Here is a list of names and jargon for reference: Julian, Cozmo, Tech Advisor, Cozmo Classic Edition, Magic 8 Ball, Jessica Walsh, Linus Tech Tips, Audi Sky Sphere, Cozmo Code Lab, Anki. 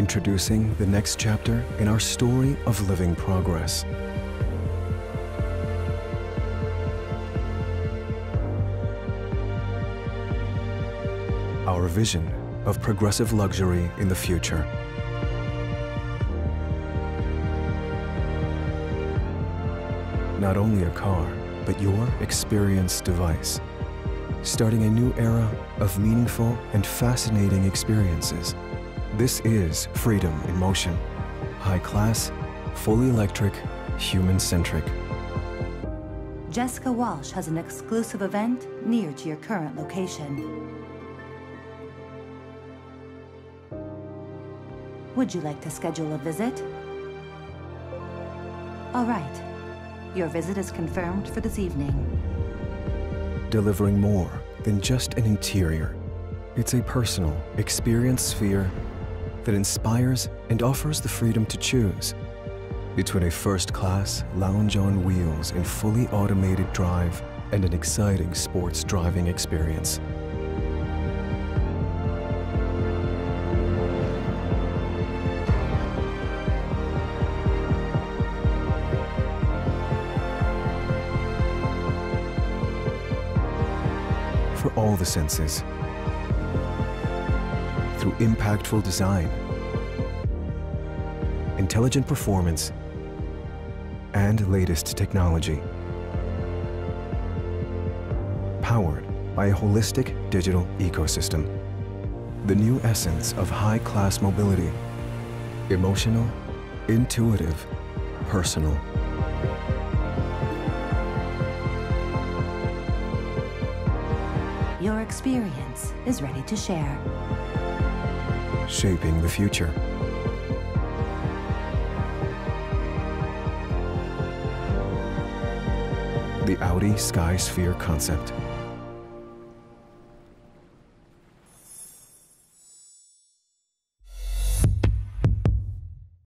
Introducing the next chapter in our story of living progress. Our vision of progressive luxury in the future. Not only a car, but your experience device. Starting a new era of meaningful and fascinating experiences. This is Freedom in Motion. High class, fully electric, human-centric. Jessica Walsh has an exclusive event near to your current location. Would you like to schedule a visit? All right. Your visit is confirmed for this evening. Delivering more than just an interior. It's a personal experience sphere that inspires and offers the freedom to choose between a first-class lounge on wheels and fully automated drive and an exciting sports driving experience. For all the senses, through impactful design, intelligent performance, and latest technology. Powered by a holistic digital ecosystem. The new essence of high-class mobility. Emotional, intuitive, personal. Your experience is ready to share. Shaping the future. The Audi Sky Sphere concept.